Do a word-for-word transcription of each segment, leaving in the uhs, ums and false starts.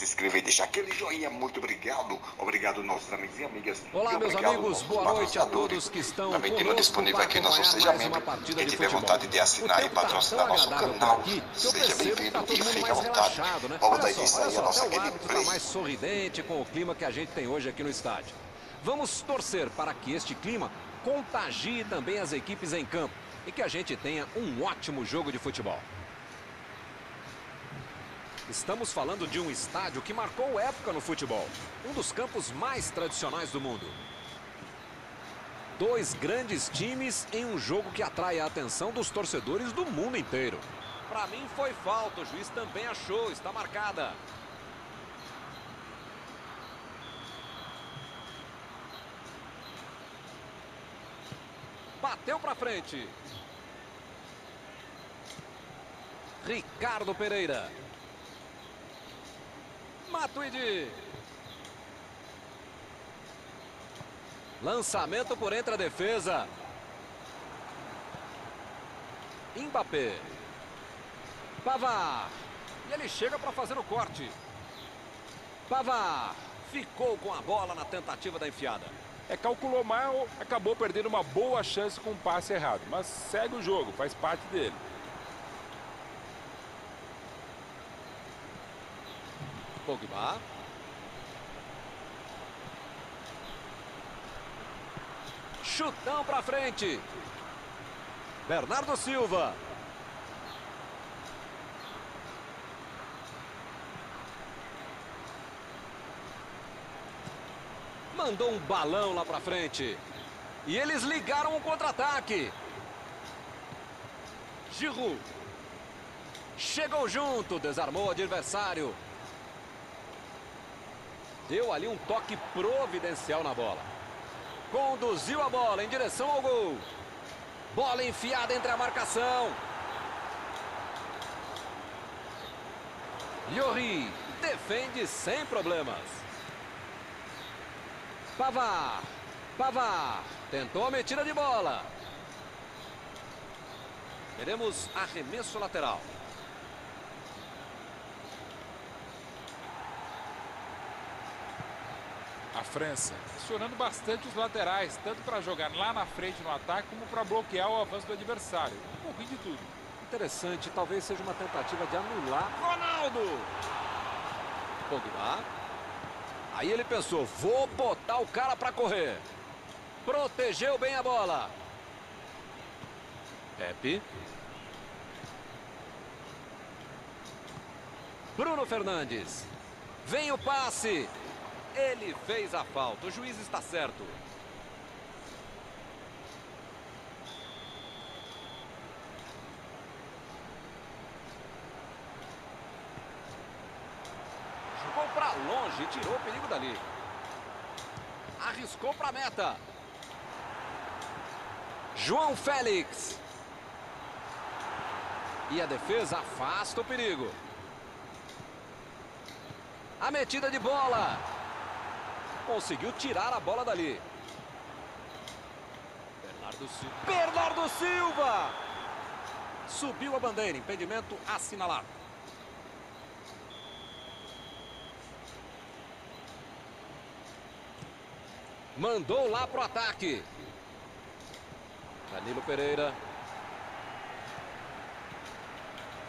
se inscrever e deixar aquele joinha. Muito obrigado. Obrigado, nossos amigos e amigas. Olá, e meus amigos. Boa noite a todos que estão também conosco. Também temos disponível aqui nosso Seja Membro. Quem tiver vontade de assinar e patrocinar nosso canal, aqui, seja bem-vindo tá e fique à vontade. Relaxado, né? Vamos dar início aí a nossa gameplay. Mais sorridente com o clima que a gente tem hoje aqui no estádio. Vamos torcer para que este clima contagie também as equipes em campo e que a gente tenha um ótimo jogo de futebol. Estamos falando de um estádio que marcou época no futebol, um dos campos mais tradicionais do mundo. Dois grandes times em um jogo que atrai a atenção dos torcedores do mundo inteiro. Para mim foi falta, o juiz também achou, está marcada. Bateu para frente. Ricardo Pereira. Matuidi. Lançamento por entre a defesa. Mbappé. Pavard. E ele chega para fazer o corte. Pavard. Ficou com a bola na tentativa da enfiada. É, calculou mal, acabou perdendo uma boa chance com um passe errado. Mas segue o jogo, faz parte dele. Pogba. Chutão pra frente. Bernardo Silva. Mandou um balão lá pra frente. E eles ligaram o contra-ataque. Giroud. Chegou junto, desarmou o adversário. Deu ali um toque providencial na bola. Conduziu a bola em direção ao gol. Bola enfiada entre a marcação. Lloris defende sem problemas. Pavard, Pavard, tentou a metida de bola. Teremos arremesso lateral. A França acionando bastante os laterais, tanto para jogar lá na frente no ataque, como para bloquear o avanço do adversário. Um pouquinho de tudo. Interessante, talvez seja uma tentativa de anular Ronaldo. Pogba. Aí ele pensou, vou botar o cara para correr. Protegeu bem a bola. Pepe. Bruno Fernandes. Vem o passe. Ele fez a falta. O juiz está certo. Longe, tirou o perigo dali. Arriscou para a meta. João Félix. E a defesa afasta o perigo. A metida de bola. Conseguiu tirar a bola dali. Bernardo Silva. Bernardo Silva. Subiu a bandeira. Impedimento assinalado. Mandou lá pro ataque. Danilo Pereira.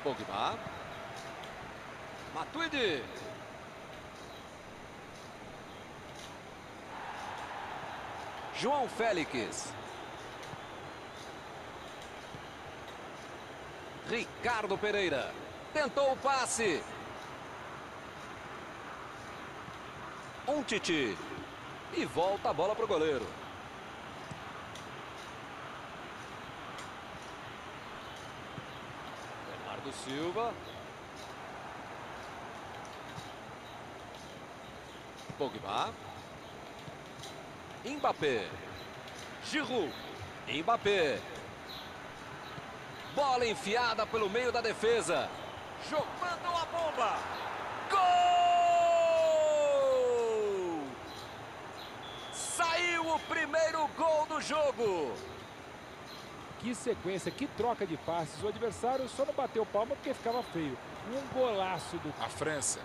Pogba. Matuidi. João Félix. Ricardo Pereira. Tentou o passe. Umtiti. E volta a bola para o goleiro. Bernardo Silva. Pogba. Mbappé. Giroud. Mbappé. Bola enfiada pelo meio da defesa. Jogando a bomba. Gol! O primeiro gol do jogo. Que sequência, que troca de passes. O adversário só não bateu palma porque ficava feio. Um golaço do... A França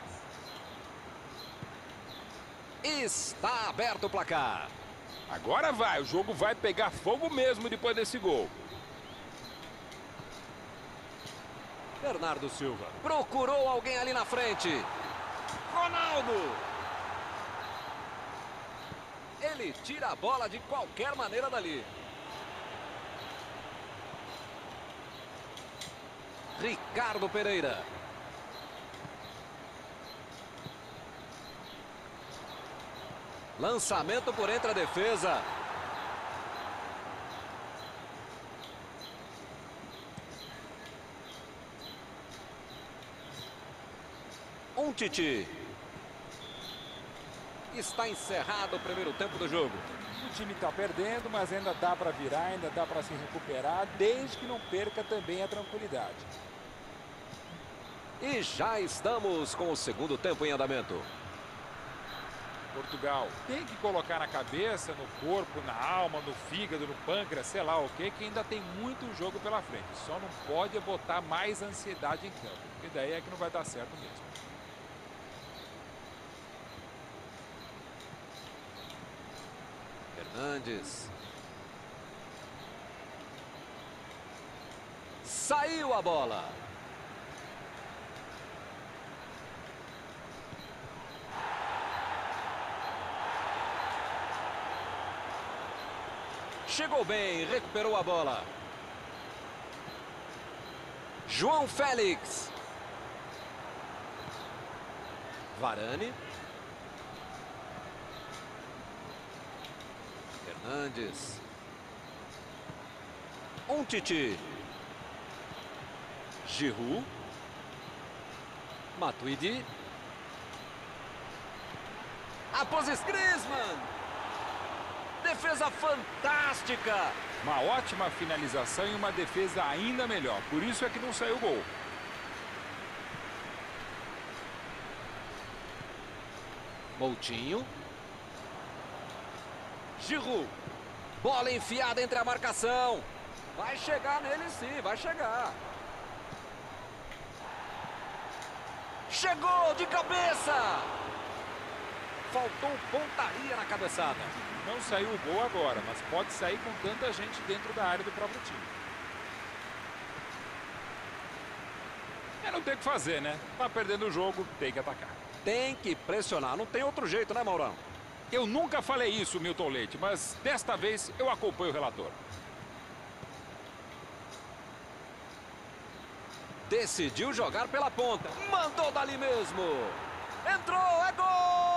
Está aberto o placar. Agora vai, o jogo vai pegar fogo mesmo depois desse gol. Bernardo Silva procurou alguém ali na frente. Ronaldo. Ele tira a bola de qualquer maneira dali. Ricardo Pereira. Lançamento por entre a defesa. Umtiti. Está encerrado o primeiro tempo do jogo. O time está perdendo, mas ainda dá para virar, ainda dá para se recuperar, desde que não perca também a tranquilidade. E já estamos com o segundo tempo em andamento. Portugal tem que colocar na cabeça, no corpo, na alma, no fígado, no pâncreas, sei lá o que, que ainda tem muito jogo pela frente. Só não pode botar mais ansiedade em campo, porque daí é que não vai dar certo mesmo. Fernandes. Saiu a bola. Chegou bem, recuperou a bola. João Félix. Varane. Fernandes. Umtiti. Giroud. Matuidi. Após Griezmann. Defesa fantástica. Uma ótima finalização e uma defesa ainda melhor. Por isso é que não saiu o gol. Moutinho. Giroud. Bola enfiada entre a marcação. Vai chegar nele sim, vai chegar. Chegou de cabeça. Faltou pontaria na cabeçada. Não saiu o gol agora, mas pode sair com tanta gente dentro da área do próprio time. É, não tem o que fazer, né? Tá perdendo o jogo, tem que atacar. Tem que pressionar, não tem outro jeito, né, Maurão? Eu nunca falei isso, Milton Leite, mas desta vez eu acompanho o relator. Decidiu jogar pela ponta. Mandou dali mesmo. Entrou, é gol!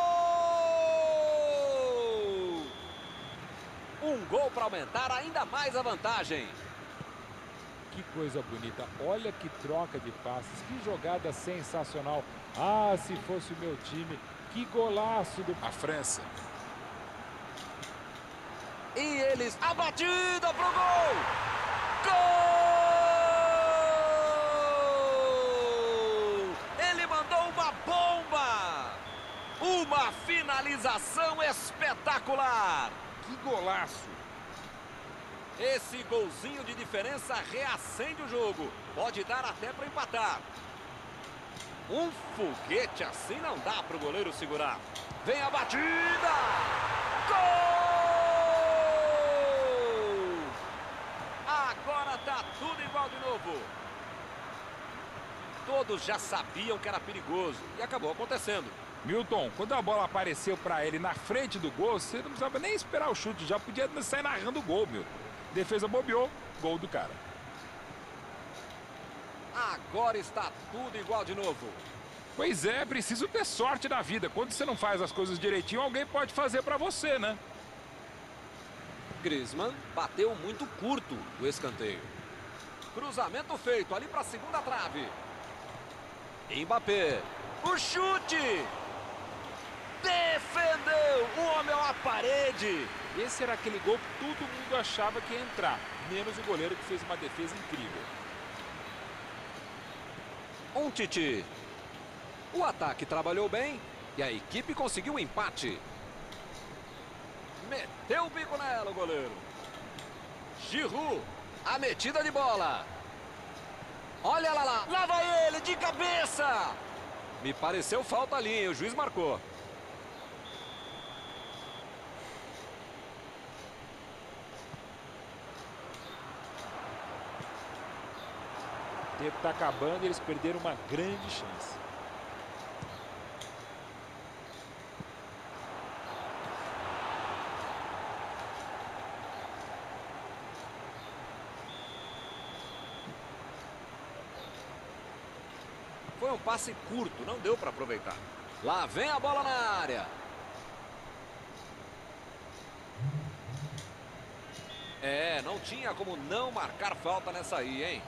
Um gol para aumentar ainda mais a vantagem. Que coisa bonita. Olha que troca de passes. Que jogada sensacional. Ah, se fosse o meu time... Que golaço do... A França. E eles... A batida pro gol! Gol! Ele mandou uma bomba! Uma finalização espetacular! Que golaço! Esse golzinho de diferença reacende o jogo. Pode dar até para empatar. Um foguete assim não dá para o goleiro segurar. Vem a batida! Gol! Agora tá tudo igual de novo. Todos já sabiam que era perigoso e acabou acontecendo. Milton, quando a bola apareceu para ele na frente do gol, você não precisava nem esperar o chute, já podia sair narrando o gol, Milton. Defesa bobeou, gol do cara. Agora está tudo igual de novo. Pois é, preciso ter sorte na vida. Quando você não faz as coisas direitinho, alguém pode fazer pra você, né? Griezmann bateu muito curto o escanteio. Cruzamento feito ali pra segunda trave. Mbappé. O chute! Defendeu! O homem à parede! Esse era aquele gol que todo mundo achava que ia entrar. Menos o goleiro que fez uma defesa incrível. Umtiti. O ataque trabalhou bem e a equipe conseguiu um empate. Meteu o bico nela o goleiro. Giroud. A metida de bola. Olha lá lá. Lá vai ele de cabeça. Me pareceu falta ali, hein? O juiz marcou. tempo está acabando e eles perderam uma grande chance. Foi um passe curto, não deu para aproveitar. Lá vem a bola na área. É, não tinha como não marcar falta nessa aí, hein?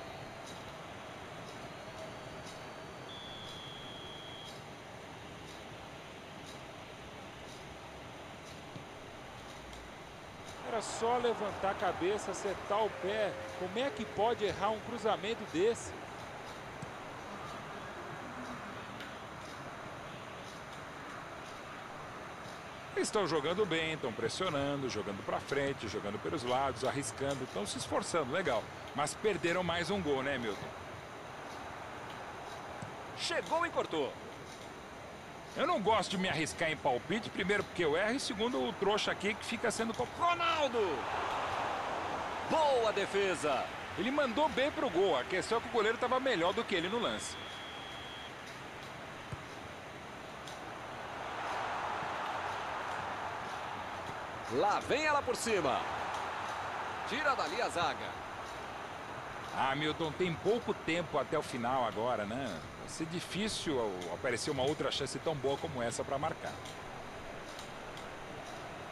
Era só levantar a cabeça, acertar o pé. Como é que pode errar um cruzamento desse? Estão jogando bem, estão pressionando, jogando para frente, jogando pelos lados, arriscando, estão se esforçando, legal. Mas perderam mais um gol, né, Milton? Chegou e cortou. Eu não gosto de me arriscar em palpite, primeiro porque eu erro e segundo o trouxa aqui que fica sendo... Ronaldo! Boa defesa! Ele mandou bem pro gol, a questão é que o goleiro estava melhor do que ele no lance. Lá vem ela por cima. Tira dali a zaga. Ah, Milton, tem pouco tempo até o final agora, né? Vai ser difícil aparecer uma outra chance tão boa como essa para marcar.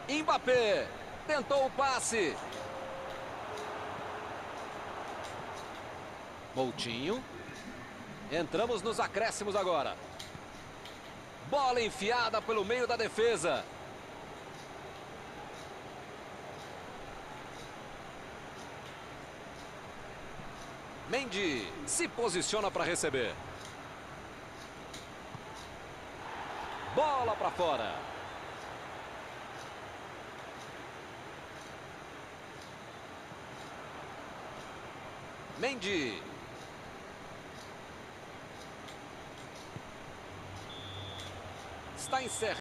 Mbappé tentou o passe. Moutinho. Entramos nos acréscimos agora. Bola enfiada pelo meio da defesa. Mendy se posiciona para receber. Bola para fora. Mendy. Está encerrado.